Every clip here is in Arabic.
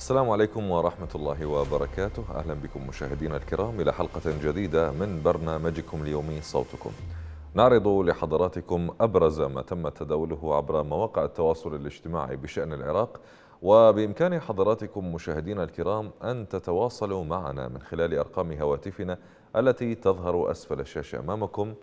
السلام عليكم ورحمة الله وبركاته. أهلا بكم مشاهدينا الكرام إلى حلقة جديدة من برنامجكم اليومي صوتكم. نعرض لحضراتكم أبرز ما تم تداوله عبر مواقع التواصل الاجتماعي بشأن العراق، وبإمكان حضراتكم مشاهدينا الكرام أن تتواصلوا معنا من خلال أرقام هواتفنا التي تظهر أسفل الشاشة أمامكم،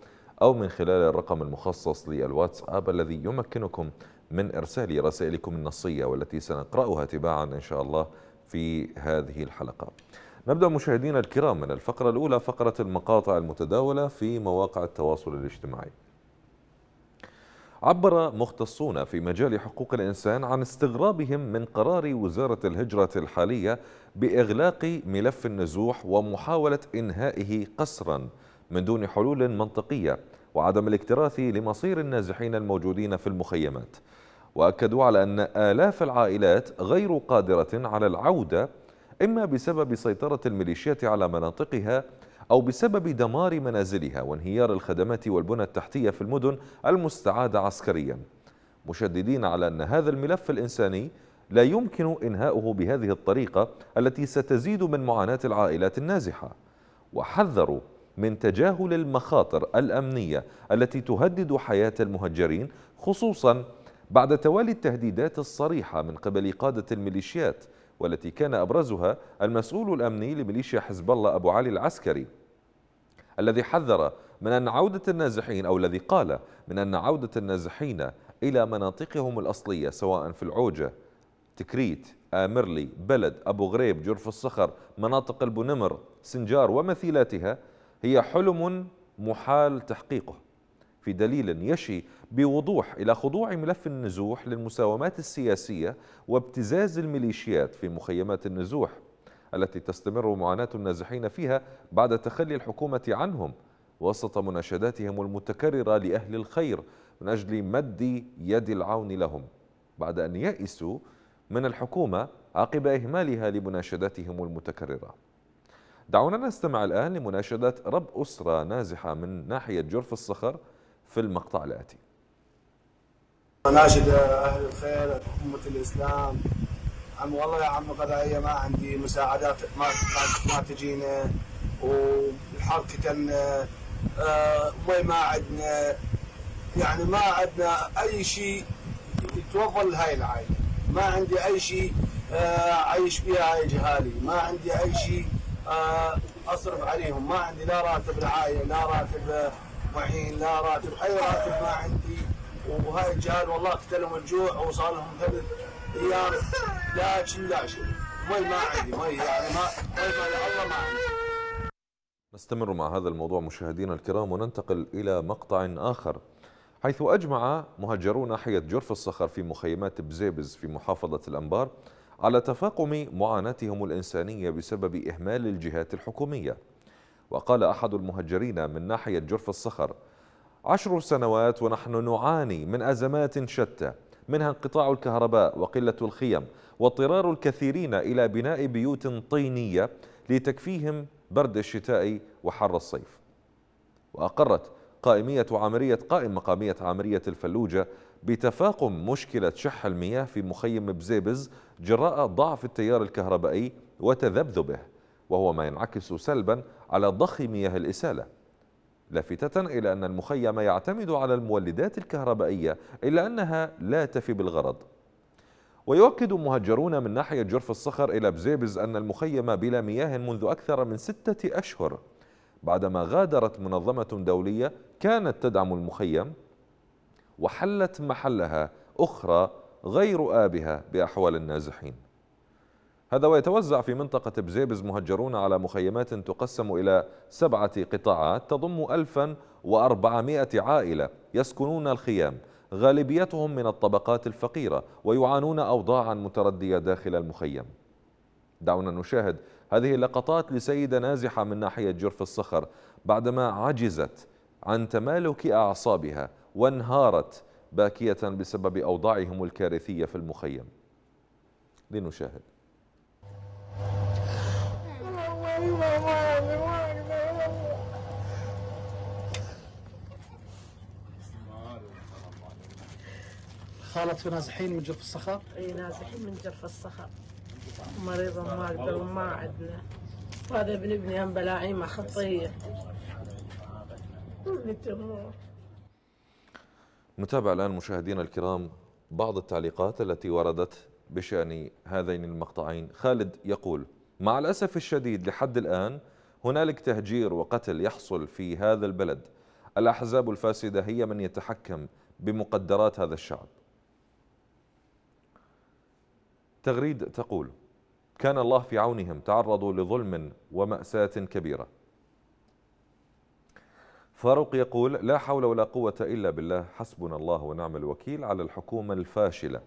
أو من خلال الرقم المخصص للواتساب الذي يمكنكم من إرسال رسائلكم النصية والتي سنقرأها تباعا إن شاء الله في هذه الحلقة. نبدأ مشاهدينا الكرام من الفقرة الأولى، فقرة المقاطع المتداولة في مواقع التواصل الاجتماعي. عبر مختصون في مجال حقوق الإنسان عن استغرابهم من قرار وزارة الهجرة الحالية بإغلاق ملف النزوح ومحاولة إنهائه قسرا من دون حلول منطقية وعدم الاكتراث لمصير النازحين الموجودين في المخيمات، وأكدوا على أن آلاف العائلات غير قادرة على العودة إما بسبب سيطرة الميليشيات على مناطقها أو بسبب دمار منازلها وانهيار الخدمات والبنى التحتية في المدن المستعادة عسكريا، مشددين على أن هذا الملف الإنساني لا يمكن إنهاؤه بهذه الطريقة التي ستزيد من معاناة العائلات النازحة، وحذروا من تجاهل المخاطر الأمنية التي تهدد حياة المهجرين، خصوصا بعد توالي التهديدات الصريحة من قبل قادة الميليشيات، والتي كان أبرزها المسؤول الأمني لميليشيا حزب الله أبو علي العسكري، الذي حذر من أن عودة النازحين، أو الذي قال من أن عودة النازحين إلى مناطقهم الأصلية سواء في العوجة، تكريت، آمرلي، بلد، أبو غريب، جرف الصخر، مناطق البنمر، سنجار ومثيلاتها هي حلم محال تحقيقه، في دليل يشي بوضوح إلى خضوع ملف النزوح للمساومات السياسية وابتزاز الميليشيات في مخيمات النزوح التي تستمر معاناة النازحين فيها بعد تخلي الحكومة عنهم، وسط مناشداتهم المتكررة لأهل الخير من أجل مد يد العون لهم، بعد أن يئسوا من الحكومة عقب إهمالها لمناشداتهم المتكررة. دعونا نستمع الآن لمناشدات رب أسرة نازحة من ناحية جرف الصخر في المقطع الآتي. مناشد أهل الخير، أمة الإسلام، عم والله يا عم قضايا ما عندي، مساعدات ما تجينا، والحرب تتنا، مي ما عندنا، يعني ما عندنا أي شيء يتوفر لهاي العائلة، ما عندي أي شيء أعيش بها هاي جهالي، ما عندي أي شيء أصرف عليهم، ما عندي لا راتب رعاية، لا راتب معين، لا راتب أي راتب ما عندي، وهاي الجهال والله قتلهم الجوع وصار لهم 3 أيام لا شيء لا شيء، مي ما عندي، مي يعني ما عندي. نستمر مع هذا الموضوع مشاهدينا الكرام وننتقل إلى مقطع آخر، حيث أجمع مهجرو ناحية جرف الصخر في مخيمات بزيبز في محافظة الأنبار على تفاقم معاناتهم الإنسانية بسبب إهمال الجهات الحكومية. وقال أحد المهجرين من ناحية جرف الصخر: 10 سنوات ونحن نعاني من أزمات شتى، منها انقطاع الكهرباء وقلة الخيم واضطرار الكثيرين إلى بناء بيوت طينية لتكفيهم برد الشتاء وحر الصيف. وأقرت قائم مقامية عامرية الفلوجة بتفاقم مشكلة شح المياه في مخيم بزيبز جراء ضعف التيار الكهربائي وتذبذبه، وهو ما ينعكس سلبا على ضخ مياه الإسالة، لافتة إلى أن المخيم يعتمد على المولدات الكهربائية إلا أنها لا تفي بالغرض. ويؤكد مهجرون من ناحية جرف الصخر إلى بزيبز أن المخيم بلا مياه منذ أكثر من 6 أشهر، بعدما غادرت منظمة دولية كانت تدعم المخيم وحلت محلها أخرى غير آبها بأحوال النازحين. هذا ويتوزع في منطقة بزيبز مهجرون على مخيمات تقسم إلى 7 قطاعات تضم 1400 عائلة يسكنون الخيام، غالبيتهم من الطبقات الفقيرة ويعانون أوضاعا متردية داخل المخيم. دعونا نشاهد هذه اللقطات لسيدة نازحة من ناحية جرف الصخر بعدما عجزت عن تمالك أعصابها وانهارت باكية بسبب أوضاعهم الكارثية في المخيم. لنشاهد. خالتك نازحين من جرف الصخر؟ اي نازحين من جرف الصخر. مريضة ما اقدر وما عدنا. وهذا ابن ابني هم بلاعيمه خطيه. نتابع الآن مشاهدينا الكرام بعض التعليقات التي وردت بشأن هذين المقطعين. خالد يقول: مع الأسف الشديد لحد الآن هنالك تهجير وقتل يحصل في هذا البلد. الأحزاب الفاسدة هي من يتحكم بمقدرات هذا الشعب. تغريد تقول: كان الله في عونهم، تعرضوا لظلم ومأساة كبيرة. فاروق يقول: لا حول ولا قوة إلا بالله، حسبنا الله ونعم الوكيل على الحكومة الفاشلة.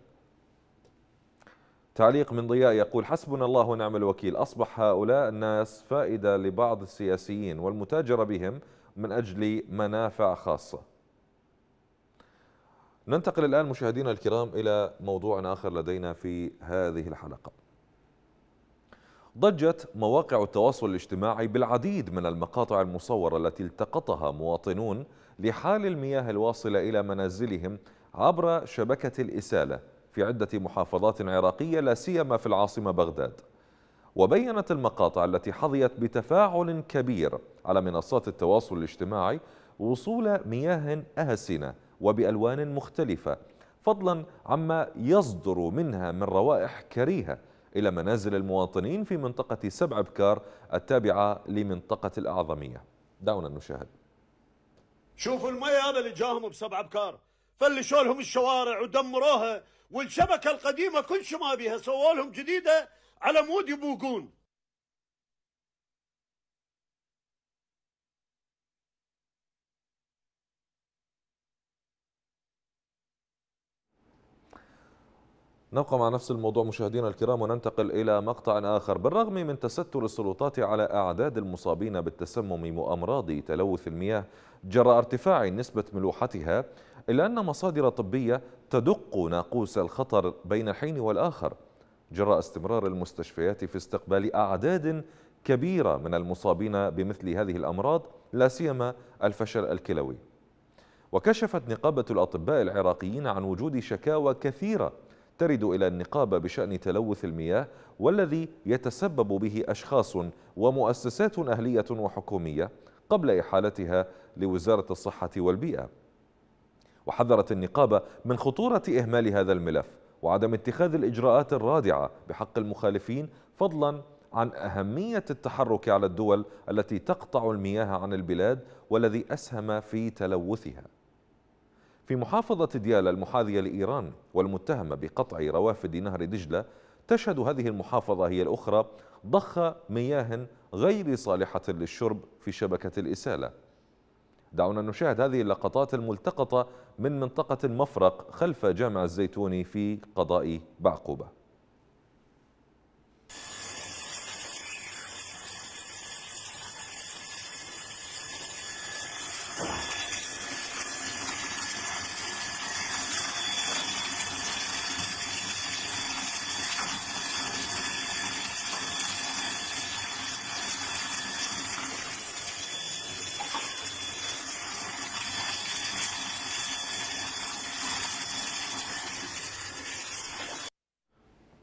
تعليق من ضياء يقول: حسبنا الله ونعم الوكيل، أصبح هؤلاء الناس فائدة لبعض السياسيين والمتاجرة بهم من أجل منافع خاصة. ننتقل الآن مشاهدينا الكرام إلى موضوع آخر لدينا في هذه الحلقة. ضجت مواقع التواصل الاجتماعي بالعديد من المقاطع المصورة التي التقطها مواطنون لحال المياه الواصلة إلى منازلهم عبر شبكة الإسالة في عدة محافظات عراقية، لا سيما في العاصمة بغداد. وبينت المقاطع التي حظيت بتفاعل كبير على منصات التواصل الاجتماعي وصول مياه أهسنة وبألوان مختلفة، فضلا عما يصدر منها من روائح كريهة إلى منازل المواطنين في منطقة سبع ابكار التابعة لمنطقة الأعظمية. دعونا نشاهد. شوفوا المياه اللي جاهم بسبع ابكار، فلشوا لهم الشوارع ودمروها، والشبكة القديمة كل شيء ما بيها سووا لهم جديدة على مود يبوقون. نبقى مع نفس الموضوع مشاهدينا الكرام وننتقل إلى مقطع آخر. بالرغم من تستر السلطات على أعداد المصابين بالتسمم وأمراض تلوث المياه جراء ارتفاع نسبة ملوحتها، إلا أن مصادر طبية تدق ناقوس الخطر بين الحين والآخر جراء استمرار المستشفيات في استقبال أعداد كبيرة من المصابين بمثل هذه الأمراض، لا سيما الفشل الكلوي. وكشفت نقابة الأطباء العراقيين عن وجود شكاوى كثيرة ترد إلى النقابة بشأن تلوث المياه، والذي يتسبب به أشخاص ومؤسسات أهلية وحكومية قبل إحالتها لوزارة الصحة والبيئة. وحذرت النقابة من خطورة إهمال هذا الملف وعدم اتخاذ الإجراءات الرادعة بحق المخالفين، فضلا عن أهمية التحرك على الدول التي تقطع المياه عن البلاد والذي أسهم في تلوثها. في محافظة ديالى المحاذية لإيران والمتهمة بقطع روافد نهر دجلة، تشهد هذه المحافظة هي الأخرى ضخ مياه غير صالحة للشرب في شبكة الإسالة. دعونا نشاهد هذه اللقطات الملتقطة من منطقة المفرق خلف جامع الزيتوني في قضاء بعقوبة.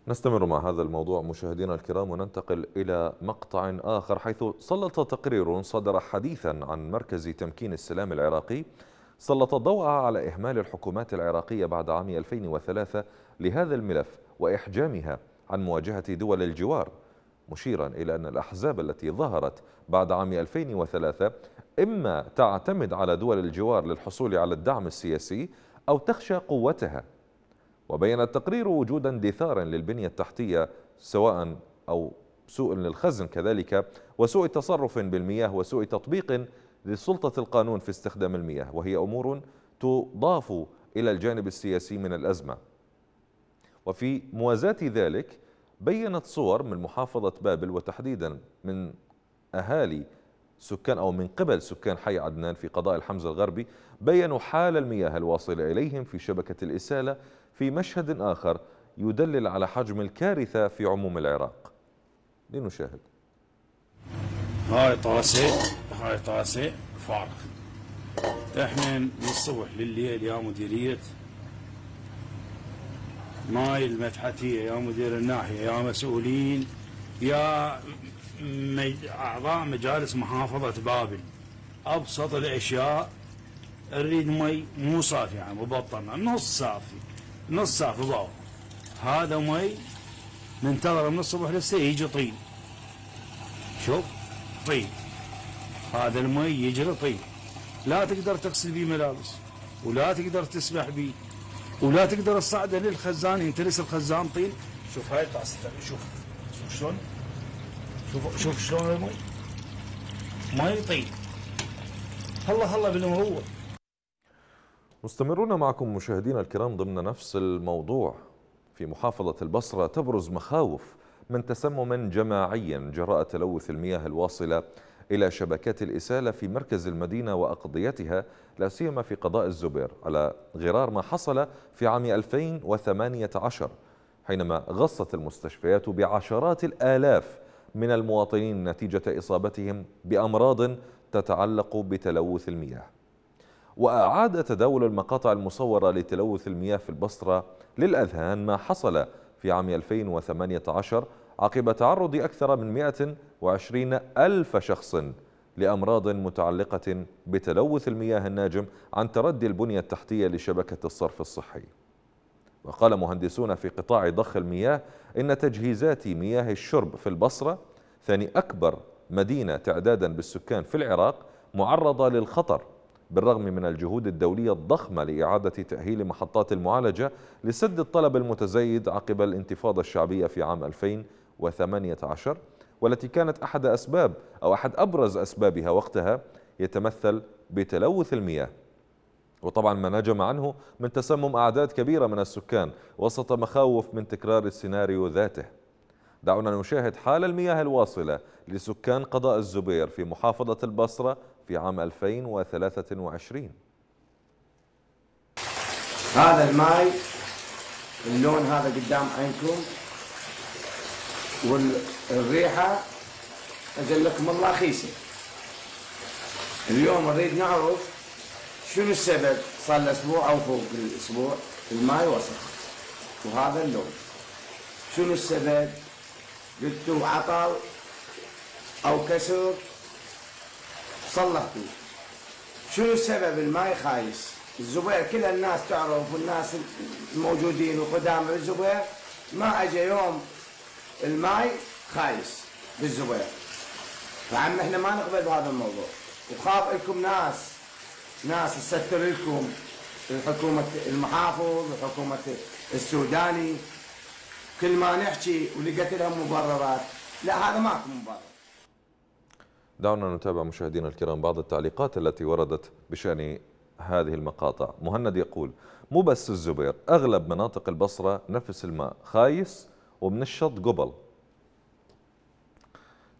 نستمر مع هذا الموضوع مشاهدينا الكرام وننتقل إلى مقطع آخر، حيث سلط تقرير صدر حديثا عن مركز تمكين السلام العراقي سلط الضوء على إهمال الحكومات العراقية بعد عام 2003 لهذا الملف وإحجامها عن مواجهة دول الجوار، مشيرا إلى أن الأحزاب التي ظهرت بعد عام 2003 إما تعتمد على دول الجوار للحصول على الدعم السياسي أو تخشى قوتها. وبين التقرير وجود اندثار للبنية التحتية سواء أو سوء للخزن كذلك، وسوء تصرف بالمياه، وسوء تطبيق لسلطة القانون في استخدام المياه، وهي أمور تضاف إلى الجانب السياسي من الأزمة. وفي موازاة ذلك بيّنت صور من محافظة بابل وتحديدا من أهالي سكان أو من قبل سكان حي عدنان في قضاء الحمزة الغربي، بيّنوا حال المياه الواصلة إليهم في شبكة الإسالة في مشهد آخر يدلل على حجم الكارثة في عموم العراق. لنشاهد. هاي طاسة فارغ. احنا من الصبح للليل يا مديرية ماي المدحتية يا مدير الناحية يا مسؤولين يا أعضاء مجالس محافظة بابل، أبسط الأشياء نريد مي مو صافي يعني مبطنة، نص صافي نص صافي ضوء. هذا مي ننتظره من الصبح لسه يجي طين. شوف طين، هذا المي يجري طين، لا تقدر تغسل بيه ملابس ولا تقدر تسبح بيه ولا تقدر تصعده للخزان، ينتلس الخزان طين. شوف هاي طاسته، شوف شلون، شوف شلون المي مي طين. هلا هلا بالمروه. مستمرون معكم مشاهدينا الكرام ضمن نفس الموضوع. في محافظة البصرة تبرز مخاوف من تسمم جماعي جراء تلوث المياه الواصلة إلى شبكات الإسالة في مركز المدينة وأقضيتها، لا سيما في قضاء الزبير، على غرار ما حصل في عام 2018 حينما غصت المستشفيات بعشرات الآلاف من المواطنين نتيجة إصابتهم بأمراض تتعلق بتلوث المياه. وأعاد تداول المقاطع المصورة لتلوث المياه في البصرة للأذهان ما حصل في عام 2018 عقب تعرض أكثر من 120 ألف شخص لأمراض متعلقة بتلوث المياه الناجم عن تردي البنية التحتية لشبكة الصرف الصحي. وقال مهندسون في قطاع ضخ المياه إن تجهيزات مياه الشرب في البصرة، ثاني أكبر مدينة تعدادا بالسكان في العراق، معرضة للخطر بالرغم من الجهود الدولية الضخمة لإعادة تأهيل محطات المعالجة لسد الطلب المتزايد عقب الانتفاضة الشعبية في عام 2018، والتي كانت أحد أسباب أو أحد أبرز أسبابها وقتها يتمثل بتلوث المياه، وطبعا ما نجم عنه من تسمم أعداد كبيرة من السكان وسط مخاوف من تكرار السيناريو ذاته. دعونا نشاهد حال المياه الواصلة لسكان قضاء الزبير في محافظة البصرة في عام 2023. هذا الماي اللون هذا قدام عينكم والريحة أجلكم الله خيسة. اليوم نريد نعرف شنو السبب، صار له أسبوع أو فوق الأسبوع الماي وسخ وهذا اللون، شنو السبب؟ قلتوا عطل أو كسر، صلحتوا. شنو السبب؟ الماي خايس. الزبير كل الناس تعرف والناس الموجودين وقدام الزبير ما اجى يوم الماي خايس بالزبير، فعم احنا ما نقبل بهذا الموضوع، وخاف لكم ناس تستر لكم الحكومة المحافظ وحكومة السوداني، كل ما نحكي ولقيت لهم مبررات، لا هذا ماكو مبرر. دعونا نتابع مشاهدينا الكرام بعض التعليقات التي وردت بشأن هذه المقاطع. مهند يقول: مو بس الزبير، أغلب مناطق البصرة نفس الماء خايس ومن الشط قبل.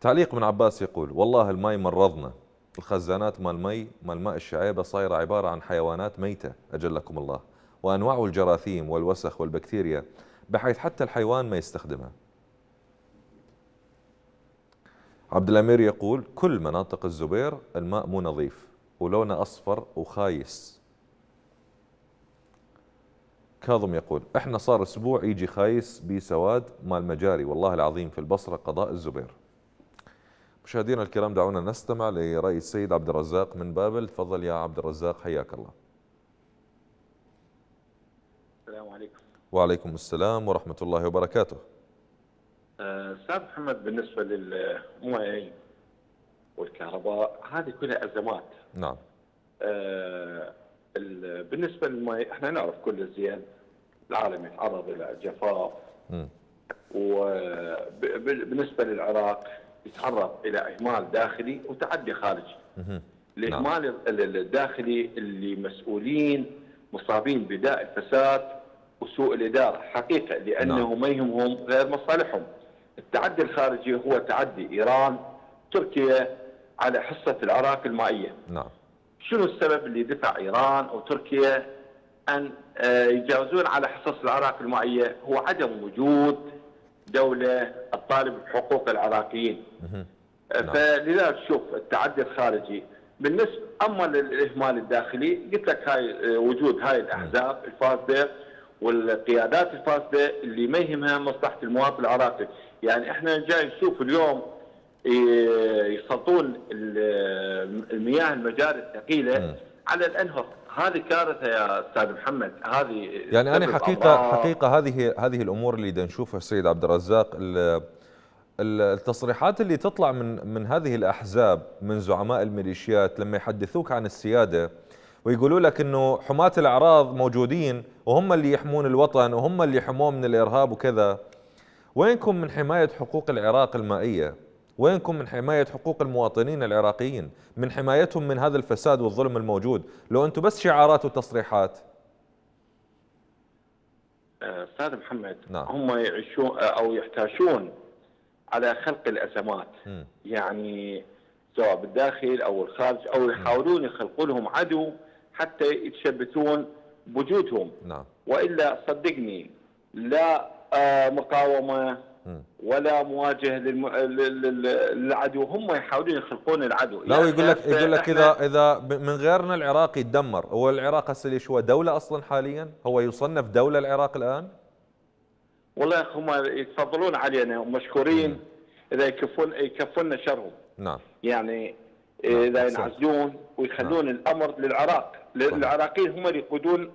تعليق من عباس يقول: والله الماء مرضنا، الخزانات مال ماء الشعيبة صايرة عبارة عن حيوانات ميتة أجلكم الله، وأنواع الجراثيم والوسخ والبكتيريا بحيث حتى الحيوان ما يستخدمها. عبد الأمير يقول: كل مناطق الزبير الماء مو نظيف ولونه أصفر وخايس. كاظم يقول: احنا صار أسبوع يجي خايس بي سواد مال مجاري، والله العظيم في البصرة قضاء الزبير. مشاهدينا الكرام دعونا نستمع لرأي السيد عبد الرزاق من بابل. تفضل يا عبد الرزاق، حياك الله. السلام عليكم. وعليكم السلام ورحمة الله وبركاته. أستاذ محمد، بالنسبة للمياه والكهرباء هذه كلها أزمات. نعم. بالنسبة للمياه احنا نعرف كل زين العالم يتعرض إلى جفاف، وبالنسبة للعراق يتعرض إلى إهمال داخلي وتعدي خارجي. الإهمال الداخلي اللي مسؤولين مصابين بداء الفساد وسوء الإدارة حقيقة، لأنه ما يهمهم غير مصالحهم. التعدي الخارجي هو تعدي إيران تركيا على حصة العراق المائية. نعم. شنو السبب اللي دفع إيران أو تركيا أن يجاوزون على حصص العراق المائية؟ هو عدم وجود دولة تطالب بحقوق العراقيين. فلذلك شوف التعدي الخارجي. بالنسبة أما للإهمال الداخلي قلت لك، هاي وجود هاي الأحزاب الفاسدة والقيادات الفاسده اللي ما يهمها مصلحه المواطن العراقي. يعني احنا جاي نشوف اليوم يسلطون المياه المجاري الثقيله على الانهر، هذه كارثه يا استاذ محمد. هذه يعني انا حقيقه هذه الامور اللي بدنا نشوفها السيد عبد الرزاق، التصريحات اللي تطلع من هذه الاحزاب من زعماء الميليشيات لما يحدثوك عن السياده ويقولوا لك انه حماة الاعراض موجودين وهم اللي يحمون الوطن وهم اللي حموه من الارهاب وكذا. وينكم من حمايه حقوق العراق المائيه؟ وينكم من حمايه حقوق المواطنين العراقيين؟ من حمايتهم من هذا الفساد والظلم الموجود؟ لو انتم بس شعارات وتصريحات. استاذ محمد، نعم. هم يعيشون او يحتاجون على خلق الازمات، يعني سواء بالداخل او الخارج، او يحاولون يخلقوا لهم عدو حتى يتشبثون بوجودهم. نعم. والا صدقني لا مقاومه ولا مواجهه للعدو، هم يحاولون يخلقون العدو. لا يعني يقول لك اذا من غيرنا العراق يتدمر. هو العراق هسه ليش هو دوله اصلا حاليا؟ هو يصنف دوله العراق الان؟ والله هم يتفضلون علينا ومشكورين اذا يكفون شرهم. نعم. يعني اذا ينعزلون ويخلون الامر للعراق. صحيح. العراقيين هم اللي يقودون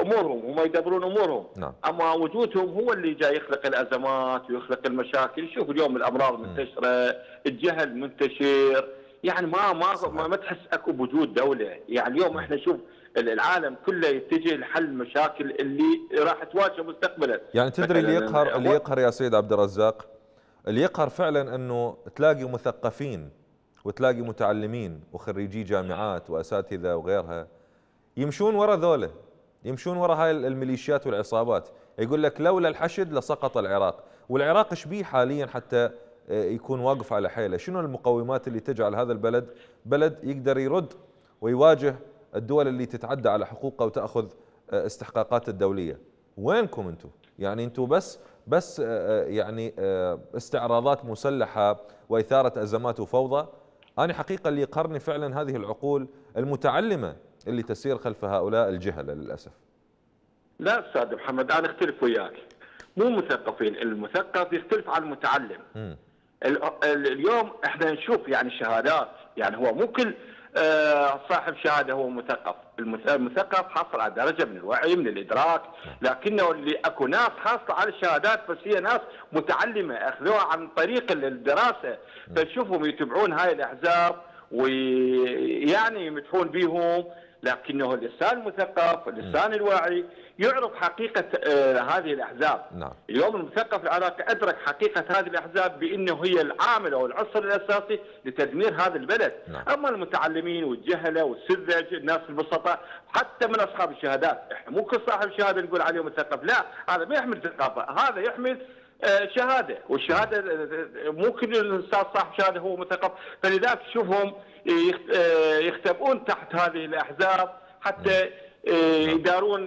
امورهم، هم يدبرون امورهم. نعم. اما وجودهم هو اللي جاي يخلق الازمات ويخلق المشاكل. شوف اليوم الامراض منتشره، الجهل منتشر، يعني ما تحس اكو بوجود دوله. يعني اليوم احنا شوف العالم كله يتجه لحل المشاكل اللي راح تواجه مستقبلا. يعني تدري اللي يقهر يا سيد عبد الرزاق، اللي يقهر فعلا انه تلاقي مثقفين وتلاقي متعلمين وخريجي جامعات واساتذه وغيرها يمشون ورا ذوله، يمشون ورا هاي الميليشيات والعصابات. يقول لك لولا الحشد لسقط العراق، والعراق ايش بيه حاليا حتى يكون واقف على حيله؟ شنو المقومات اللي تجعل هذا البلد بلد يقدر يرد ويواجه الدول اللي تتعدى على حقوقها وتاخذ استحقاقات الدوليه؟ وينكم انتم؟ يعني انتم بس يعني استعراضات مسلحه واثاره ازمات وفوضى. انا حقيقه اللي يقهرني فعلا هذه العقول المتعلمه اللي تسير خلف هؤلاء الجهله للاسف. لا استاذ محمد، انا اختلف وياك، مو مثقفين، المثقف يختلف عن المتعلم. اليوم احنا نشوف يعني الشهادات، يعني هو مو كل صاحب شهاده هو مثقف، المثقف حصل على درجه من الوعي من الادراك، لكنه اللي اكو ناس حاصله على الشهادات بس هي ناس متعلمه اخذوها عن طريق الدراسه، فنشوفهم يتبعون هاي الاحزاب ويعني يمدحون بيهم، لكنه اللسان المثقف، اللسان الواعي يعرف حقيقه هذه الاحزاب. نعم. اليوم المثقف العراقي ادرك حقيقه هذه الاحزاب بانه هي العامل او العنصر الاساسي لتدمير هذا البلد. نعم. اما المتعلمين والجهله والسذج، الناس البسطاء، حتى من اصحاب الشهادات، مو كل صاحب شهاده نقول عليه مثقف، لا، هذا ما يحمل ثقافه، هذا يحمل شهاده، والشهاده مو كل الانسان صاحب شهاده هو مثقف، فلذلك تشوفهم يختبئون تحت هذه الاحزاب حتى يدارون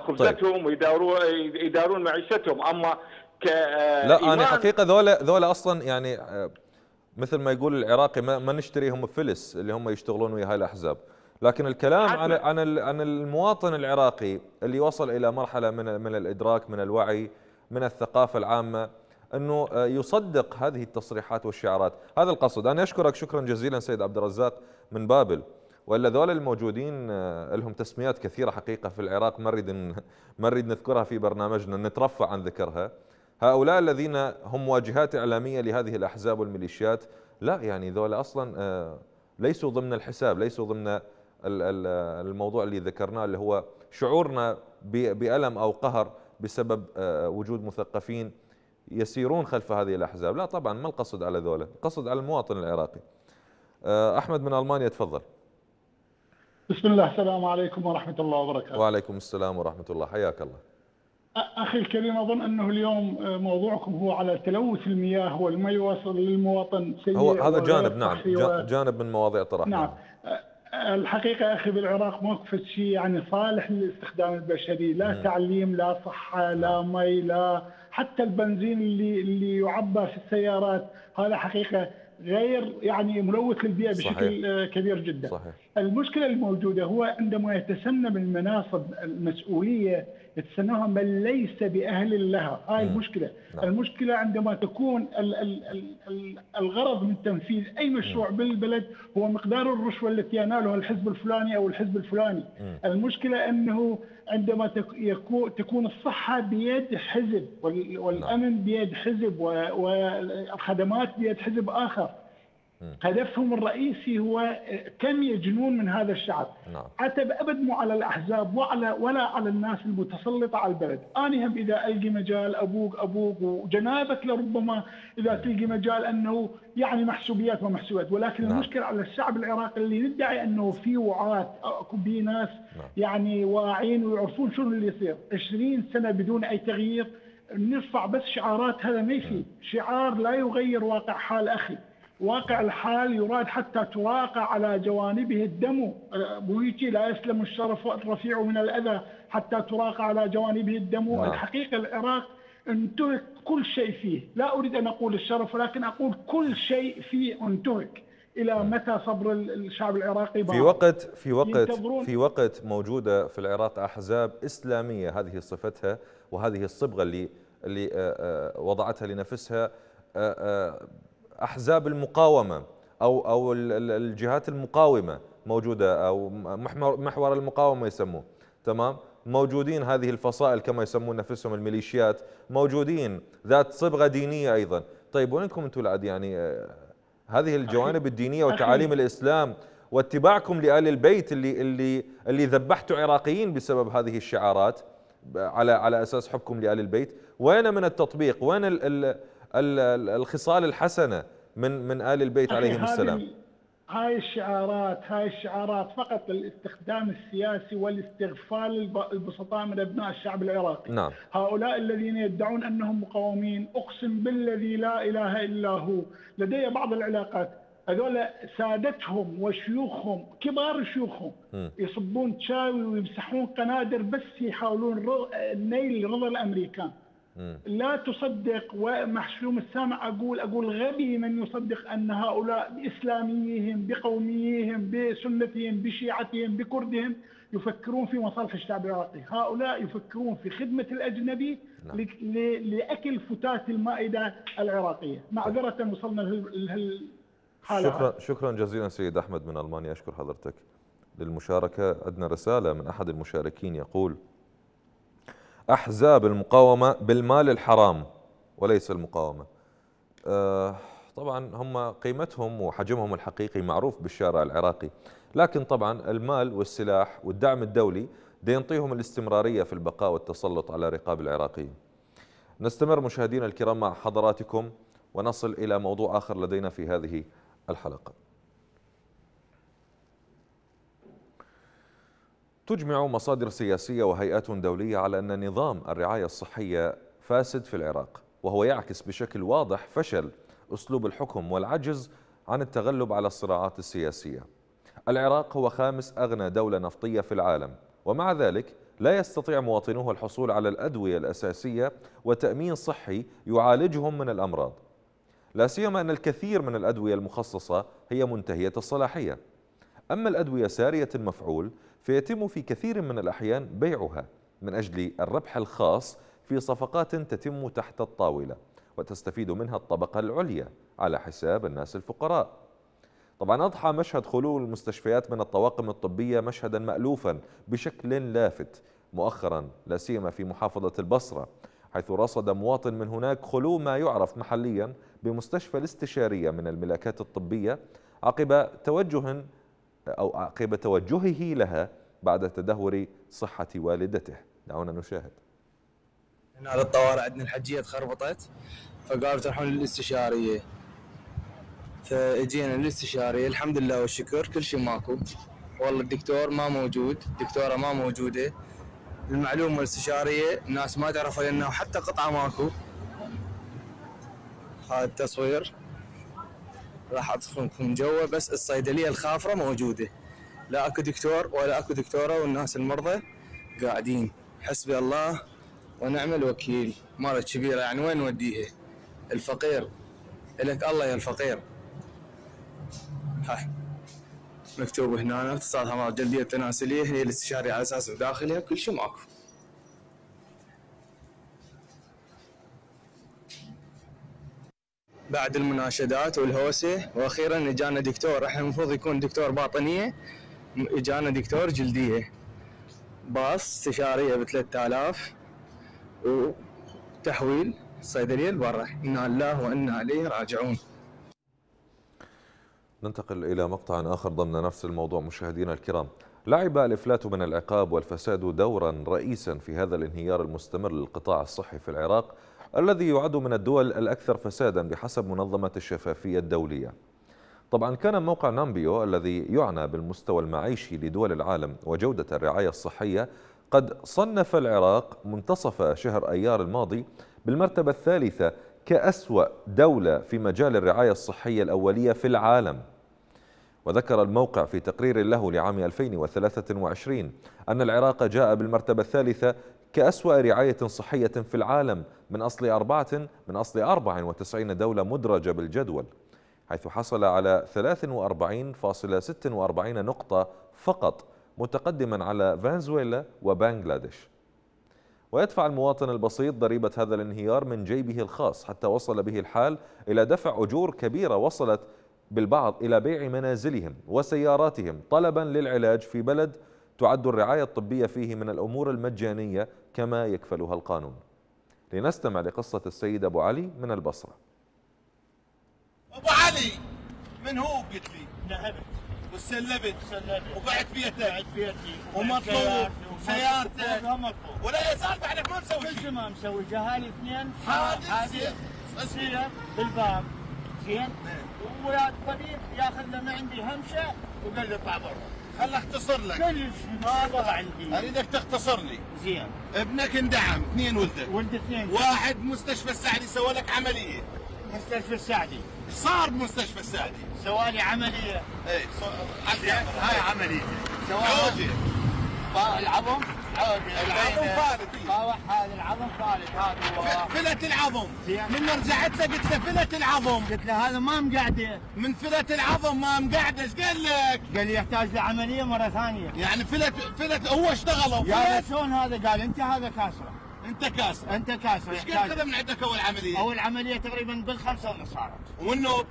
خبزتهم. طيب. ويدارون معيشتهم. اما لا، انا حقيقه ذولا اصلا يعني مثل ما يقول العراقي ما نشتريهم بفلس اللي هم يشتغلون ويا هاي الاحزاب، لكن الكلام عن المواطن العراقي اللي وصل الى مرحله من الادراك، من الوعي، من الثقافه العامه، انه يصدق هذه التصريحات والشعارات. هذا القصد. انا اشكرك شكرا جزيلا سيد عبد الرزاق من بابل، ولا ذول الموجودين لهم تسميات كثيره حقيقه في العراق ما نريد نذكرها في برنامجنا، نترفع عن ذكرها. هؤلاء الذين هم واجهات اعلاميه لهذه الاحزاب والميليشيات، لا يعني ذول اصلا ليسوا ضمن الحساب، ليسوا ضمن الموضوع اللي ذكرناه اللي هو شعورنا بألم او قهر بسبب وجود مثقفين يسيرون خلف هذه الاحزاب. لا طبعا، ما القصد على ذولا، القصد على المواطن العراقي. احمد من المانيا تفضل. بسم الله، السلام عليكم ورحمه الله وبركاته. وعليكم السلام ورحمه الله، حياك الله. اخي الكريم، اظن انه اليوم موضوعكم هو على تلوث المياه، هو ما يوصل للمواطن سيء، هو هذا جانب. نعم، جانب من مواضيع طرحنا. نعم. الحقيقة أخي بالعراق ما فد شيء يعني صالح للاستخدام البشري، لا تعليم، لا صحة، لا مي، لا حتى البنزين اللي يعبى في السيارات، هذا حقيقة غير يعني ملوث للبيئة بشكل كبير جدا. صحيح. المشكلة الموجودة هو عندما يتسنى من مناصب المسؤولية تسموها من ليس بأهل لها. هاي المشكلة. المشكلة عندما تكون الغرض من تنفيذ أي مشروع بالبلد هو مقدار الرشوة التي ينالها الحزب الفلاني أو الحزب الفلاني. المشكلة أنه عندما تكون الصحة بيد حزب والأمن بيد حزب والخدمات بيد حزب آخر، هدفهم الرئيسي هو كم يجنون من هذا الشعب. عتب أبد مو على الأحزاب ولا على الناس المتسلطة على البلد. أنا هم إذا ألقي مجال أبوك وجنابك، لربما إذا تلقي مجال أنه يعني محسوبيات ومحسوبات، ولكن المشكلة على الشعب العراقي اللي ندعي أنه في وعاة، أكو بيه ناس يعني واعين ويعرفون شنو اللي يصير. 20 سنة بدون أي تغيير، نرفع بس شعارات، هذا ما يفيد. شعار لا يغير واقع حال أخي، واقع الحال يراد حتى تواقع على جوانبه الدم. بويتي لا يسلم الشرف الرفيع من الأذى حتى تراقع على جوانبه الدم. الحقيقة العراق انتهك كل شيء فيه، لا أريد أن أقول الشرف، ولكن أقول كل شيء فيه انتهك. إلى متى صبر الشعب العراقي؟ في وقت موجودة في العراق أحزاب إسلامية، هذه صفتها وهذه الصبغة اللي وضعتها لنفسها أحزاب المقاومة أو الجهات المقاومة موجودة، أو محور المقاومة يسموه، تمام؟ موجودين هذه الفصائل كما يسمون نفسهم، الميليشيات موجودين، ذات صبغة دينية أيضا. طيب وين لكم أنتم العد؟ يعني هذه الجوانب الدينية وتعاليم الإسلام واتباعكم لآل البيت اللي ذبحتوا عراقيين بسبب هذه الشعارات على أساس حبكم لآل البيت، وين من التطبيق؟ وين الخصال الحسنة من آل البيت عليهم السلام؟ هاي الشعارات فقط للاستخدام السياسي والاستغفال البسطاء من أبناء الشعب العراقي. هؤلاء الذين يدعون أنهم مقاومين، أقسم بالذي لا إله إلا هو، لدي بعض العلاقات، هذول سادتهم وشيوخهم، كبار شيوخهم، يصبون شاي ويمسحون قنادر بس يحاولون نيل رضا الأمريكان. لا تصدق، ومحشوم السامع أقول غبي من يصدق أن هؤلاء بإسلاميهم، بقوميهم، بسنتهم، بشيعتهم، بكردهم يفكرون في مصالح الشعب العراقي. هؤلاء يفكرون في خدمة الأجنبي لأكل فتات المائدة العراقية. معذرة وصلنا لهالحالة. شكرا جزيلا سيد أحمد من ألمانيا، أشكر حضرتك للمشاركة. عندنا رسالة من أحد المشاركين يقول: أحزاب المقاومة بالمال الحرام وليس المقاومة. طبعا هم قيمتهم وحجمهم الحقيقي معروف بالشارع العراقي، لكن طبعا المال والسلاح والدعم الدولي ينطيهم الاستمرارية في البقاء والتسلط على رقاب العراقيين. نستمر مشاهدينا الكرام مع حضراتكم ونصل إلى موضوع آخر لدينا في هذه الحلقة. تجمع مصادر سياسية وهيئات دولية على أن نظام الرعاية الصحية فاسد في العراق، وهو يعكس بشكل واضح فشل أسلوب الحكم والعجز عن التغلب على الصراعات السياسية. العراق هو خامس أغنى دولة نفطية في العالم، ومع ذلك لا يستطيع مواطنوه الحصول على الأدوية الأساسية وتأمين صحي يعالجهم من الأمراض، لا سيما أن الكثير من الأدوية المخصصة هي منتهية الصلاحية. أما الأدوية سارية المفعول فيتم في كثير من الأحيان بيعها من أجل الربح الخاص في صفقات تتم تحت الطاولة، وتستفيد منها الطبقة العليا على حساب الناس الفقراء. طبعا أضحى مشهد خلو المستشفيات من الطواقم الطبية مشهدا مألوفا بشكل لافت مؤخرا، لا سيما في محافظة البصرة، حيث رصد مواطن من هناك خلو ما يعرف محليا بمستشفى الاستشارية من الملاكات الطبية عقب توجهه لها بعد تدهور صحة والدته. دعونا نشاهد. هنا على الطوارئ عندنا الحجية تخربطت، فقالوا تروحون للاستشارية، فاجينا للاستشارية، الحمد لله والشكر كل شيء ماكو، والله الدكتور ما موجود، الدكتورة ما موجودة، المعلومة الاستشارية الناس ما تعرفوا لنا، وحتى قطعة ماكو. هذا التصوير راح ادخلكم جوا، بس الصيدليه الخافره موجوده، لا اكو دكتور ولا اكو دكتوره، والناس المرضى قاعدين. حسبي الله ونعم الوكيل. مرض كبيره يعني وين نوديها؟ الفقير الك الله يا الفقير. ها مكتوب هنا اتصال امراض جلديه تناسليه، هي الاستشاريه على اساس بداخلها كل شيء ماكو. بعد المناشدات والهوسه، واخيرا اجانا دكتور. احنا المفروض يكون دكتور باطنيه، اجانا دكتور جلديه باص استشاريه ب 3000 وتحويل الصيدليه لبرا. انا لله وانا اليه راجعون. ننتقل إلى مقطع آخر ضمن نفس الموضوع. مشاهدينا الكرام، لعب الإفلات من العقاب والفساد دورا رئيسا في هذا الانهيار المستمر للقطاع الصحي في العراق، الذي يعد من الدول الأكثر فسادا بحسب منظمة الشفافية الدولية. طبعا كان موقع نامبيو الذي يعنى بالمستوى المعيشي لدول العالم وجودة الرعاية الصحية قد صنف العراق منتصف شهر أيار الماضي بالمرتبة الثالثة كأسوأ دولة في مجال الرعاية الصحية الأولية في العالم. وذكر الموقع في تقرير له لعام 2023 أن العراق جاء بالمرتبة الثالثة كأسوأ رعاية صحية في العالم من أصل 94 دولة مدرجة بالجدول، حيث حصل على 43.46 نقطة فقط، متقدما على فنزويلا وبنغلاديش. ويدفع المواطن البسيط ضريبة هذا الانهيار من جيبه الخاص، حتى وصل به الحال إلى دفع أجور كبيرة وصلت بالبعض إلى بيع منازلهم وسياراتهم طلبا للعلاج في بلد تعد الرعاية الطبية فيه من الأمور المجانية كما يكفلها القانون. لنستمع لقصة السيد أبو علي من البصرة. أبو علي من هو؟ قلت لي نعبت وسلبت وقعت بيتك ومطلوب سيارتك ولا يزال بعد ما مسوي كل شيء ما مسوي. جهالي اثنين حادث صغيره بالباب زين، وولاد طبيب ياخذ له ما عندي همشه وقال لي اطلع برا. خل اختصر لك كل شيء ما بقى عندي، اريدك تختصر لي زين. ابنك اندعم اثنين ولدك، ولد اثنين، واحد مستشفى السعدي سوى لك عمليه. مستشفى السعدي صار بمستشفى السعدي سوالي عمليه. اي هاي عمليتي سوالي العظم، العظم فالت، طاوح هذا العظم فالت، هذا هو فلت العظم. من رجعت له قلت له فلت العظم، قلت له هذا ما مقعده، من فلت العظم ما مقعده. ايش قال لك؟ قال لي يحتاج لعمليه مره ثانيه. يعني فلت هو اشتغلوا يا شلون هذا؟ قال انت هذا كاسره، انت كاسر. ايش قد خذ من عندك اول عمليه؟ اول عمليه تقريبا بال5.5 صارت، والنوب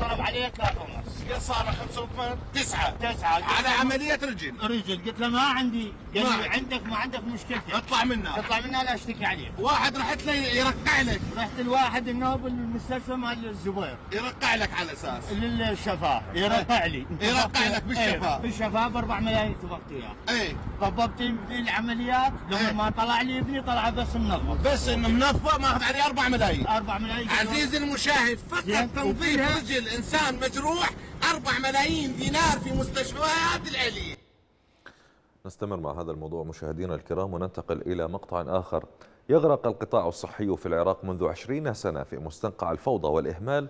طلب عليه 3.5. ايش قد صار 5.8؟ 9 على عمليه رجل. قلت له ما عندي. قال لي عندك ما عندك مشكلتي، اطلع منا لا اشتكي عليك. واحد رحت له يرقع لك، رحت الواحد النوب المستشفى مال الزبير يرقع لك على اساس للشفاه، يرقع لي يرقع لك بالشفاه، بالشفاه ب4 ملايين طبقت اياه. اي طبقت العمليات لما ما طلع لي ابني، طلع بس منظفه، بس انه منظفه ماخذ عليه 4 ملايين. 4 ملايين عزيزي المشاهد، فقط تنظيف رجل انسان مجروح 4 ملايين دينار في مستشفيات العليا. نستمر مع هذا الموضوع مشاهدينا الكرام، وننتقل الى مقطع اخر. يغرق القطاع الصحي في العراق منذ 20 سنه في مستنقع الفوضى والاهمال،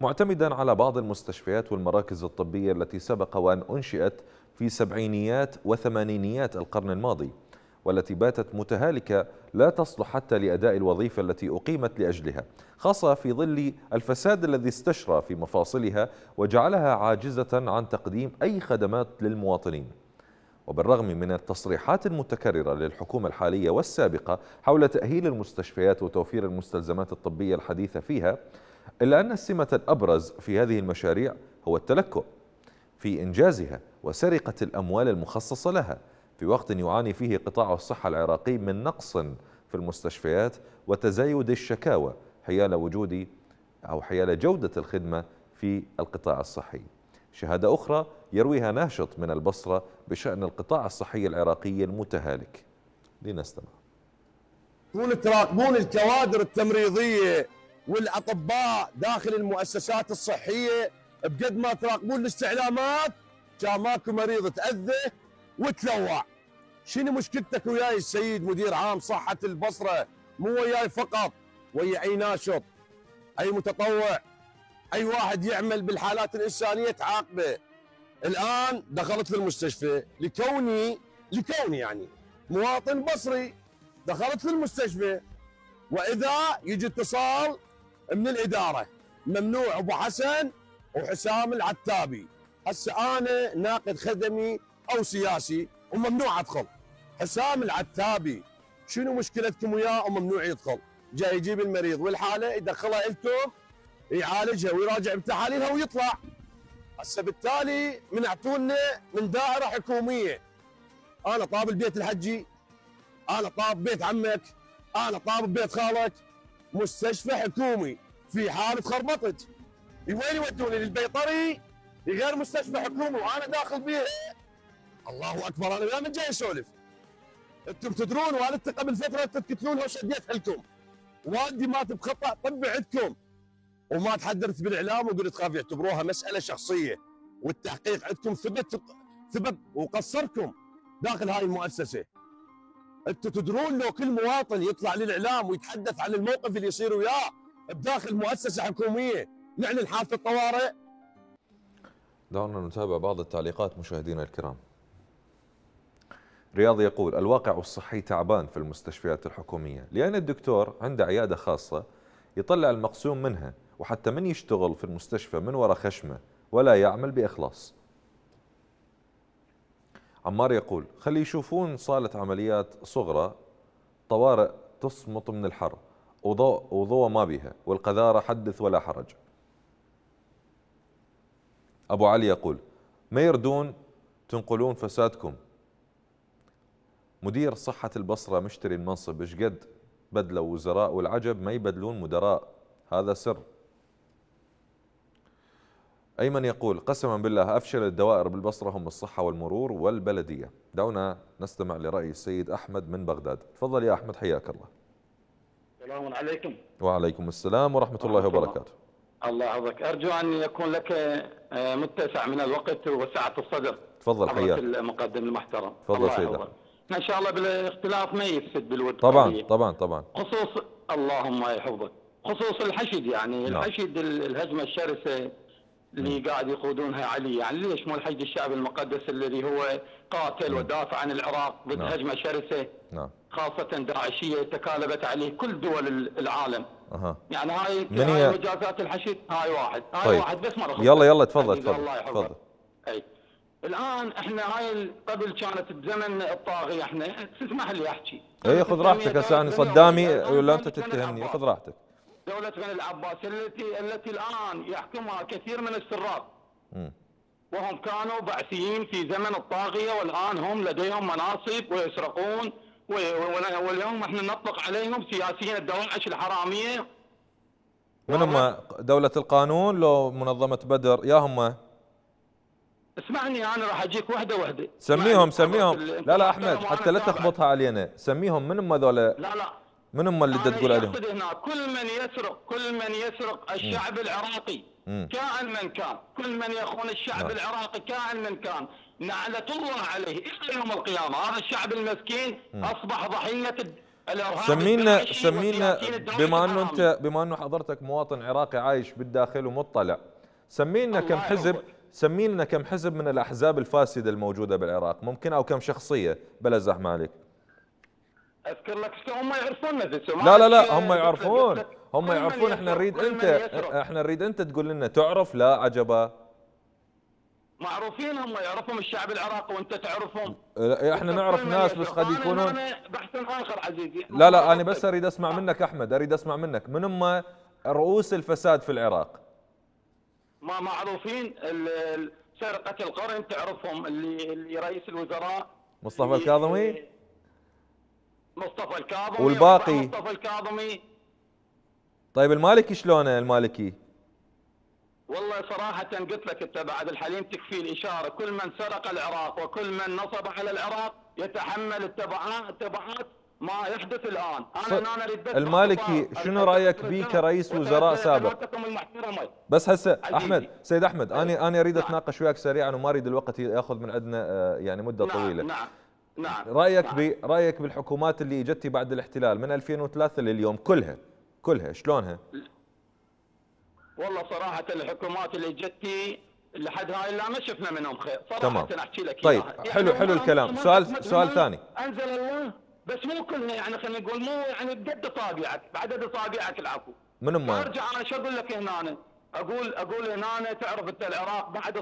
معتمدا على بعض المستشفيات والمراكز الطبيه التي سبق وان انشئت في سبعينيات وثمانينيات القرن الماضي، والتي باتت متهالكة لا تصلح حتى لأداء الوظيفة التي أقيمت لأجلها، خاصة في ظل الفساد الذي استشرى في مفاصلها وجعلها عاجزة عن تقديم أي خدمات للمواطنين. وبالرغم من التصريحات المتكررة للحكومة الحالية والسابقة حول تأهيل المستشفيات وتوفير المستلزمات الطبية الحديثة فيها، إلا أن السمة الأبرز في هذه المشاريع هو التلكؤ في إنجازها وسرقة الأموال المخصصة لها، في وقت يعاني فيه قطاع الصحة العراقي من نقص في المستشفيات وتزايد الشكاوى حيال جودة الخدمة في القطاع الصحي. شهادة أخرى يرويها ناشط من البصرة بشأن القطاع الصحي العراقي المتهالك. لنستمع. تراكمون الكوادر التمريضية والأطباء داخل المؤسسات الصحية، بقد ما تراكمون الاستعلامات كان ماكو مريض تأذى وتلوع. شنو مشكلتك وياي السيد مدير عام صحة البصرة؟ مو وياي فقط، ويا اي ناشط، اي متطوع، اي واحد يعمل بالحالات الانسانية تعاقبه. الان دخلت للمستشفى لكوني يعني مواطن بصري، دخلت للمستشفى واذا يجي اتصال من الادارة ممنوع ابو حسن وحسام العتابي. هسه انا ناقد خدمي أو سياسي وممنوع أدخل. حسام العتابي شنو مشكلتكم وياه وممنوع يدخل؟ جاي يجيب المريض والحالة يدخلها إلكم يعالجها ويراجع بتحاليلها ويطلع. هسه بالتالي من اعطونا من دائره حكوميه، انا طاب البيت الحجي، انا طاب بيت عمك، انا طاب بيت خالك، مستشفى حكومي في حاله خربطت، وين يودوني؟ للبيطري، غير مستشفى حكومي وانا داخل بيها. الله اكبر، انا لا من جاي اسولف، انتم تدرون والدتي قبل فتره تقتلونها وشديت حلكم، والدي مات بخطا طبي عندكم، وما تحدثت بالاعلام وقلت خاف يعتبروها مساله شخصيه، والتحقيق عندكم ثبت وقصركم داخل هاي المؤسسه. انتم تدرون لو كل مواطن يطلع للاعلام ويتحدث عن الموقف اللي يصير وياه بداخل مؤسسه حكوميه نعلن حاله الطوارئ. دعونا نتابع بعض التعليقات مشاهدينا الكرام. رياض يقول: الواقع الصحي تعبان في المستشفيات الحكومية، لأن الدكتور عنده عيادة خاصة يطلع المقسوم منها، وحتى من يشتغل في المستشفى من وراء خشمة ولا يعمل بإخلاص. عمار يقول: خلي يشوفون صالة عمليات صغرى، طوارئ تصمت من الحر وضوء ما بها، والقذارة حدث ولا حرج. أبو علي يقول: ما يردون تنقلون فسادكم. مدير صحة البصرة مشتري المنصب، إيش قد بدلوا وزراء والعجب ما يبدلون مدراء، هذا سر. أيمن يقول: قسما بالله أفشل الدوائر بالبصرة هم الصحة والمرور والبلدية. دعونا نستمع لرأي السيد أحمد من بغداد. تفضل يا أحمد، حياك الله. السلام عليكم. وعليكم السلام ورحمة الله وبركاته. الله يحفظك، أرجو أن يكون لك متسع من الوقت وسعة الصدر. تفضل، حياك المقدم المحترم. تفضل سيد أحمد. ان شاء الله بالاختلاف ما يفسد بالود طبعا طبعا طبعا، خصوص اللهم يحفظك، خصوص الحشد يعني نعم. الحشد، الهجمه الشرسه اللي قاعد يقودونها علي، يعني ليش مو الحشد الشعبي المقدس الذي هو قاتل ودافع عن العراق ضد نعم. هجمه شرسه نعم. خاصه داعشيه تكالبت عليه كل دول العالم. يعني هاي مجازات الحشد، هاي واحد هاي طيب. واحد بس مره. يلا تفضل تفضل. اي الان احنا هاي قبل كانت بزمن الطاغيه، احنا تسمح لي احكي؟ اي خذ راحتك هسه، انا صدامي ولا انت تتهمني، خذ راحتك. دوله بني العباس التي الان يحكمها كثير من السراق، وهم كانوا بعثيين في زمن الطاغيه، والان هم لديهم مناصب ويسرقون، واليوم احنا نطلق عليهم سياسيين الدواعش الحراميه. من هم؟ دوله القانون لو منظمه بدر يا هم؟ اسمعني، انا راح اجيك وحده وحده. سميهم. لا احمد، حتى لا تخبطها علينا، سميهم. من هم ذولا؟ لا من هم اللي انت تقول عليهم؟ هنا كل من يسرق الشعب العراقي كائن من كان، كل من يخون الشعب العراقي كائن من كان، لعنة الله عليه الى يوم القيامه. هذا الشعب المسكين اصبح ضحيه الارهاب. سمينا بما انه حضرتك مواطن عراقي عايش بالداخل ومطلع، سمينا كم حزب، سمي لنا كم حزب من الأحزاب الفاسدة الموجودة بالعراق ممكن، أو كم شخصية بلا زحمة عليك. أذكر لك هم يعرفون. لا هم يعرفون، احنا نريد أنت تقول لنا تعرف. لا عجبا، معروفين هم، يعرفهم الشعب العراقي وأنت تعرفهم. احنا نعرف ناس بس قد يكونون. أنا بحث آخر عزيزي. لا أنا بس أريد أسمع منك أحمد، أريد أسمع منك من هم رؤوس الفساد في العراق. ما معروفين، سرقة القرن تعرفهم، اللي رئيس الوزراء مصطفى الكاظمي. والباقي مصطفى الكاظمي. طيب المالكي شلونه؟ المالكي والله صراحة قلت لك انت بعد الحليم تكفي الإشارة. كل من سرق العراق وكل من نصب على العراق يتحمل التبعات ما يحدث الآن. أنا المالكي شنو رأيك بيه كرئيس وزراء سابق؟ بس هسه أحمد، سيد أحمد، أنا أريد أتناقش وياك سريعا وما أريد الوقت يأخذ من عندنا يعني مدة طويلة. نعم. رأيك بالحكومات اللي اجت بعد الاحتلال من 2003 لليوم كلها شلونها؟ والله صراحة الحكومات اللي اجت لحد هاي لا ما شفنا منهم خير صراحة، أحكي لك طيب إياها. حلو الكلام. سؤال ثاني. أنزل الله بس مو كلنا، يعني خلينا نقول مو يعني بقد اصابعك، بعدد اصابعك العفو. من ما ارجع انا شو اقول لك هنا، أنا اقول هنا أنا تعرف انت العراق بعد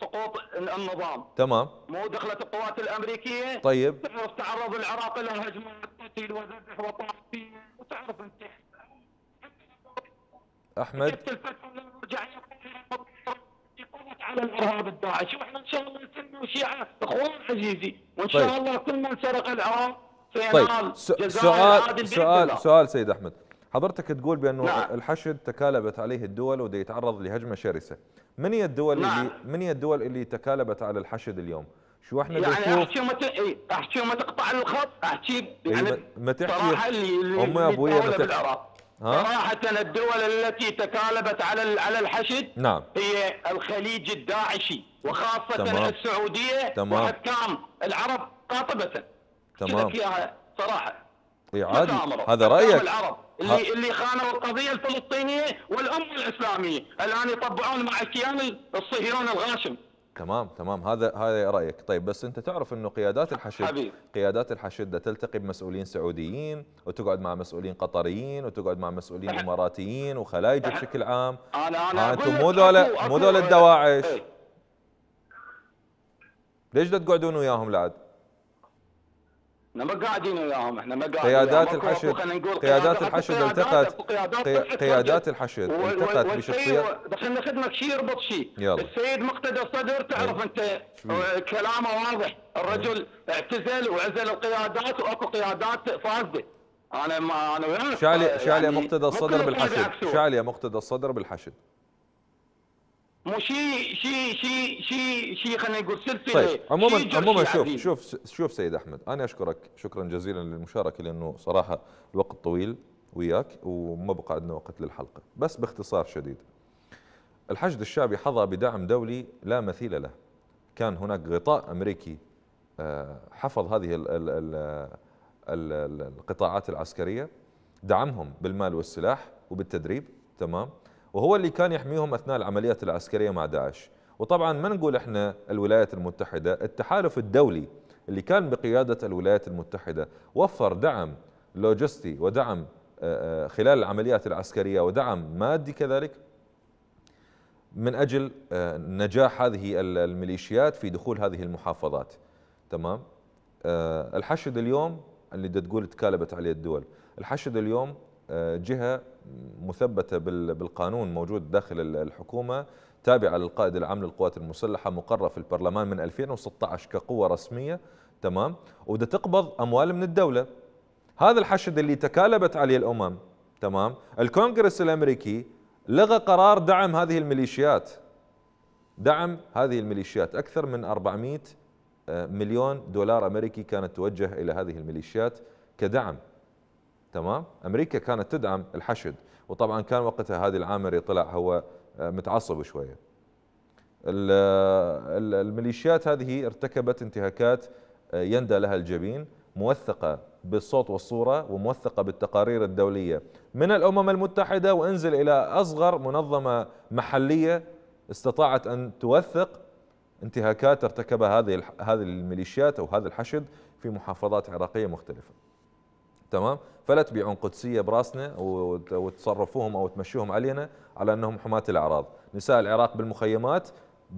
سقوط النظام تمام، مو دخلت القوات الامريكيه طيب، تعرف تعرض العراق لهجمات قتل وذبح وطاحين، وتعرف انت احمد على الارهاب الداعش، واحنا ان شاء الله سنه وشيعه اخوان عزيزي، وان شاء الله كل من سرق العراق سينال جزاء عادل. سؤال سيد احمد، حضرتك تقول بانه نعم. الحشد تكالبت عليه الدول وده يتعرض لهجمه شرسه، من هي الدول نعم. اللي من هي الدول اللي تكالبت على الحشد اليوم؟ شو احنا يعني احكي ما تقطع الخط، احكي يعني ما تحكي امي ابويا ما تحكي صراحة. الدول التي تكالبت على الحشد نعم. هي الخليج الداعشي وخاصة تمام. السعودية تمام. وحكام العرب قاطبة تمام صراحة عادي. هذا رأيك؟ اللي خانوا القضية الفلسطينية والأمة الإسلامية الآن يطبعون مع كيان الصهيوني الغاشم. تمام هذا رايك. طيب بس انت تعرف انه قيادات الحشد تلتقي بمسؤولين سعوديين وتقعد مع مسؤولين قطريين وتقعد مع مسؤولين اماراتيين وخلايج بشكل عام. انتم مو ذول الدواعش، ليش دا تقعدون وياهم لعد؟ احنا ما قاعدين وياهم، احنا ما قاعدين. قيادات الحشد التقت بشخصيات دخلنا خدمه شيء يربط شيء. السيد مقتدى الصدر تعرف انت كلامه واضح، الرجل اعتزل وعزل القيادات واكو قيادات فاسده. انا وياه شعلي مقتدى الصدر بالحشد، شعلي مقتدى الصدر بالحشد مو شيء خلينا نقول سلسله. طيب عموما شوف سيد احمد، انا اشكرك شكرا جزيلا للمشاركه، لانه صراحه الوقت طويل وياك وما بقى عندنا وقت للحلقه، بس باختصار شديد. الحشد الشعبي حظى بدعم دولي لا مثيل له، كان هناك غطاء امريكي حفظ هذه القطاعات العسكريه، دعمهم بالمال والسلاح وبالتدريب تمام، وهو اللي كان يحميهم أثناء العمليات العسكرية مع داعش. وطبعا ما نقول احنا الولايات المتحدة، التحالف الدولي اللي كان بقيادة الولايات المتحدة وفر دعم لوجستي ودعم خلال العمليات العسكرية ودعم مادي كذلك من أجل نجاح هذه الميليشيات في دخول هذه المحافظات تمام. الحشد اليوم اللي تقول تكالبت عليه الدول، الحشد اليوم جهة مثبتة بالقانون موجود داخل الحكومة، تابعة للقائد العام للقوات المسلحة، مقرة في البرلمان من 2016 كقوة رسمية تمام، وده تقبض أموال من الدولة. هذا الحشد اللي تكالبت عليه الأمم تمام. الكونغرس الأمريكي لغى قرار دعم هذه الميليشيات، أكثر من 400 مليون دولار أمريكي كانت توجه إلى هذه الميليشيات كدعم تمام. امريكا كانت تدعم الحشد، وطبعا كان وقتها هادي العامري طلع هو متعصب شويه. الميليشيات هذه ارتكبت انتهاكات يندى لها الجبين، موثقه بالصوت والصوره وموثقه بالتقارير الدوليه من الامم المتحده، وانزل الى اصغر منظمه محليه استطاعت ان توثق انتهاكات ارتكبها هذه الميليشيات او هذا الحشد في محافظات عراقيه مختلفه. تمام، فلا تبيعون قدسيه براسنا وتصرفوهم او تمشوهم علينا على انهم حماة الاعراض، نساء العراق بالمخيمات،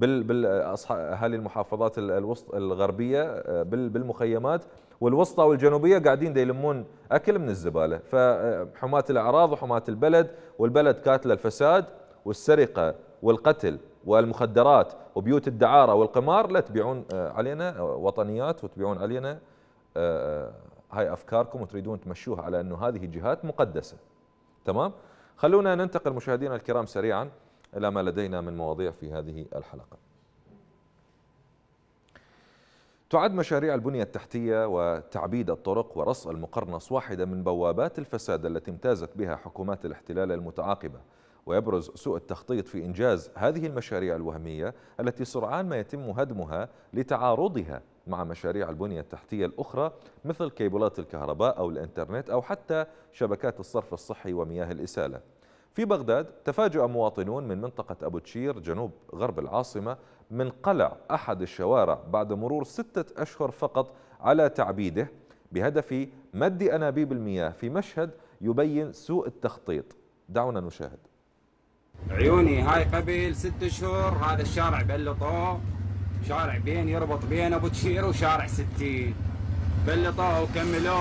اهالي المحافظات الوسط الغربيه بالمخيمات والوسطى والجنوبيه قاعدين يلمون اكل من الزباله، فحماة الاعراض وحماة البلد، والبلد كاتله الفساد والسرقه والقتل والمخدرات وبيوت الدعاره والقمار، لا تبيعون علينا وطنيات وتبيعون علينا هاي أفكاركم وتريدون تمشوها على أنه هذه جهات مقدسة تمام. خلونا ننتقل مشاهدينا الكرام سريعا إلى ما لدينا من مواضيع في هذه الحلقة. تعد مشاريع البنية التحتية وتعبيد الطرق ورص المقرنص واحدة من بوابات الفساد التي امتازت بها حكومات الاحتلال المتعاقبة، ويبرز سوء التخطيط في إنجاز هذه المشاريع الوهمية التي سرعان ما يتم هدمها لتعارضها مع مشاريع البنية التحتية الأخرى مثل كيبلات الكهرباء أو الإنترنت أو حتى شبكات الصرف الصحي ومياه الإسالة. في بغداد تفاجأ مواطنون من منطقة أبو تشير جنوب غرب العاصمة من قلع أحد الشوارع بعد مرور 6 أشهر فقط على تعبيده بهدف مد أنابيب المياه، في مشهد يبين سوء التخطيط. دعونا نشاهد. عيوني هاي قبل 6 أشهر هذا الشارع بلطوه، شارع بين يربط بين أبو تشير وشارع 60، بلطوه وكملوه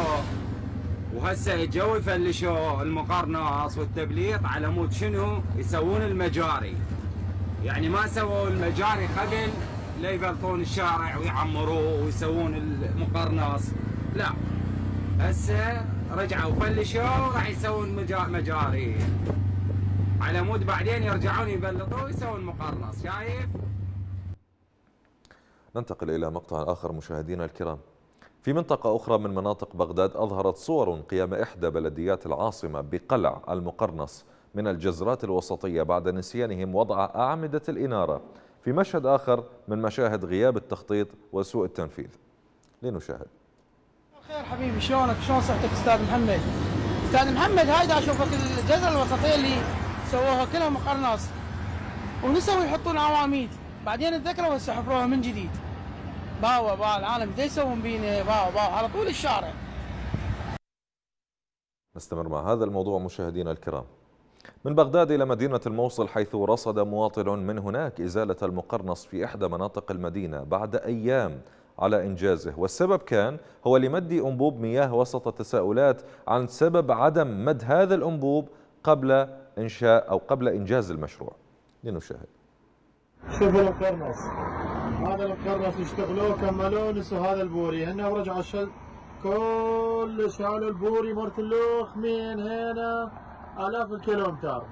وهسه اجوا يفلشوا المقرناص والتبليط على مود شنو يسوون المجاري. يعني ما سووا المجاري قبل لا يبلطون الشارع ويعمروه ويسوون المقرناص، لا هسه رجعوا فلشوا وراح يسوون مجاري على مود بعدين يرجعون يبلطوا ويسوون مقرناص. شايف؟ ننتقل إلى مقطع آخر مشاهدينا الكرام. في منطقة أخرى من مناطق بغداد أظهرت صور قيام إحدى بلديات العاصمة بقلع المقرنص من الجزرات الوسطية بعد نسيانهم وضع أعمدة الإنارة في مشهد آخر من مشاهد غياب التخطيط وسوء التنفيذ. لنشاهد. خير حبيبي، شلونك؟ شلون صحتك أستاذ محمد؟ أستاذ محمد هاي دا أشوفك الجزرة الوسطية اللي سووها كلها مقرنص ونسوا يحطون عواميد، بعدين اتذكروا هسه حفروها من جديد. باوا باوا العالم ايش يسوون بينا؟ باوا باوا على طول الشارع. نستمر مع هذا الموضوع مشاهدينا الكرام. من بغداد إلى مدينة الموصل، حيث رصد مواطن من هناك إزالة المقرنص في إحدى مناطق المدينة بعد أيام على إنجازه، والسبب كان هو لمد أنبوب مياه وسط تساؤلات عن سبب عدم مد هذا الأنبوب قبل إنشاء أو قبل إنجاز المشروع. لنشاهد. شوفوا المقرنص، هذا المقرنص اشتغلوه كملوه نسوا هذا البوري، هنا ورجعوا الشل كل شالوا البوري مرت اللوخ من هنا آلاف الكيلومتر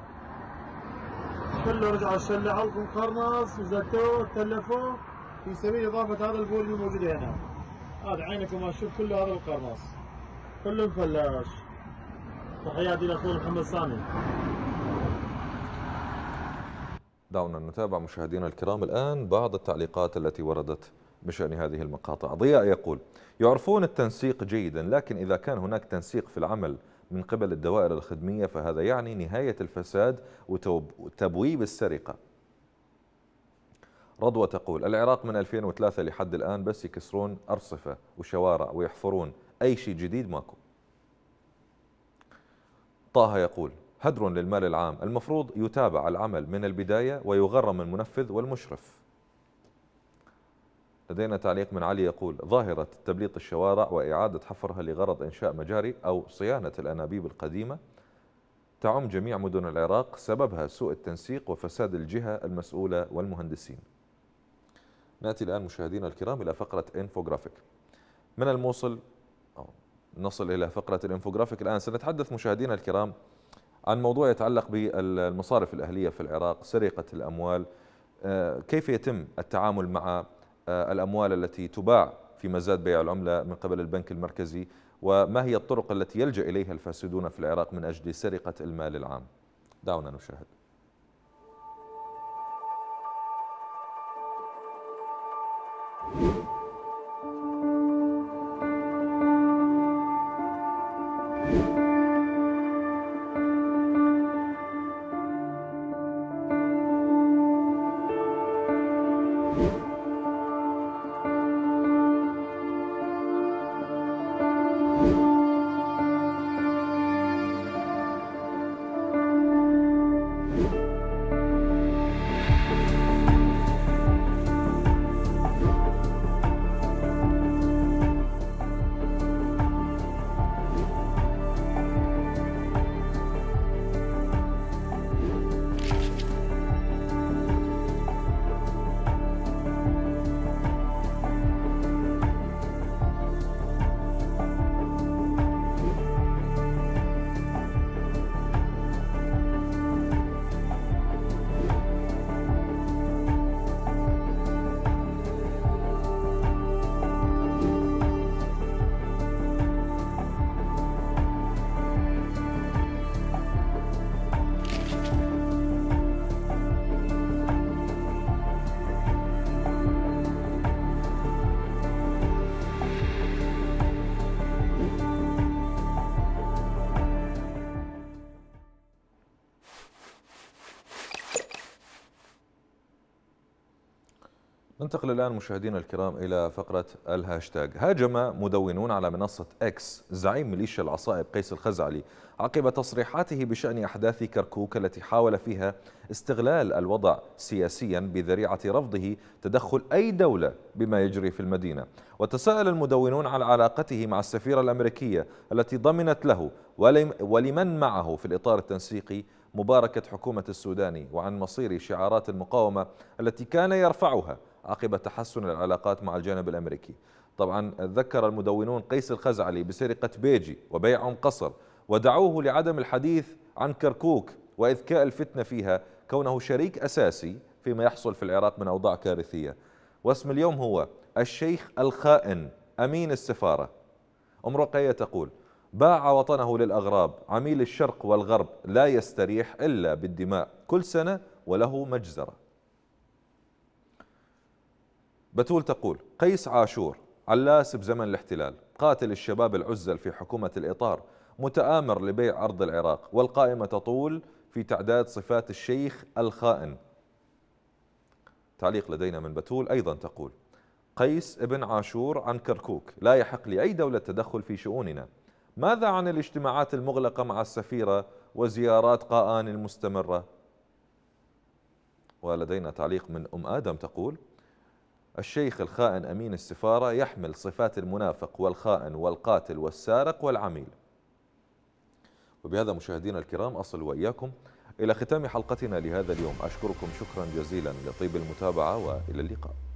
كله رجعوا شلوا على المقرنص وزتوه تلفوه في سبيل إضافة هذا البوري اللي موجود هنا. هذا عينكم ما تشوف كله هذا المقرنص كله مفلاش. تحياتي لأخوي محمد سامي. دعونا نتابع مشاهدينا الكرام الآن بعض التعليقات التي وردت بشأن هذه المقاطع. ضياء يقول: يعرفون التنسيق جيدا، لكن إذا كان هناك تنسيق في العمل من قبل الدوائر الخدمية فهذا يعني نهاية الفساد وتبويب السرقة. رضوى تقول: العراق من 2003 لحد الآن بس يكسرون أرصفة وشوارع ويحفرون، أي شيء جديد ماكو. طه يقول: هدر للمال العام، المفروض يتابع العمل من البداية ويغرم المنفذ والمشرف. لدينا تعليق من علي يقول: ظاهرة تبليط الشوارع وإعادة حفرها لغرض إنشاء مجاري أو صيانة الأنابيب القديمة تعم جميع مدن العراق، سببها سوء التنسيق وفساد الجهة المسؤولة والمهندسين. نأتي الآن مشاهدينا الكرام إلى فقرة إنفوغرافيك. من الموصل نصل إلى فقرة الإنفوغرافيك. الآن سنتحدث مشاهدينا الكرام عن موضوع يتعلق بالمصارف الأهلية في العراق، سرقة الأموال، كيف يتم التعامل مع الأموال التي تباع في مزاد بيع العملة من قبل البنك المركزي، وما هي الطرق التي يلجأ إليها الفاسدون في العراق من أجل سرقة المال العام. دعونا نشاهد. ننتقل الآن مشاهدينا الكرام إلى فقرة الهاشتاج. هاجم مدونون على منصة اكس زعيم ميليشيا العصائب قيس الخزعلي عقب تصريحاته بشأن أحداث كركوك التي حاول فيها استغلال الوضع سياسيا بذريعة رفضه تدخل أي دولة بما يجري في المدينة. وتساءل المدونون على علاقته مع السفيرة الأمريكية التي ضمنت له ولمن معه في الإطار التنسيقي مباركة حكومة السوداني، وعن مصير شعارات المقاومة التي كان يرفعها عقب تحسن العلاقات مع الجانب الأمريكي. طبعا ذكر المدونون قيس الخزعلي بسرقة بيجي وبيع أم قصر، ودعوه لعدم الحديث عن كركوك وإذكاء الفتنة فيها كونه شريك أساسي فيما يحصل في العراق من أوضاع كارثية. واسم اليوم هو الشيخ الخائن أمين السفارة. أم رقية تقول: باع وطنه للأغراب، عميل الشرق والغرب، لا يستريح إلا بالدماء، كل سنة وله مجزرة. بتول تقول: قيس عاشور علاس بزمن الاحتلال، قاتل الشباب العزل في حكومة الإطار، متآمر لبيع أرض العراق، والقائمة تطول في تعداد صفات الشيخ الخائن. تعليق لدينا من بتول أيضا تقول: قيس ابن عاشور عن كركوك، لا يحق لأي دولة التدخل في شؤوننا. ماذا عن الاجتماعات المغلقة مع السفيرة وزيارات قاآن المستمرة؟ ولدينا تعليق من أم آدم تقول: الشيخ الخائن أمين السفارة يحمل صفات المنافق والخائن والقاتل والسارق والعميل. وبهذا مشاهدينا الكرام أصل وإياكم إلى ختام حلقتنا لهذا اليوم. أشكركم شكرا جزيلا لطيب المتابعة، وإلى اللقاء.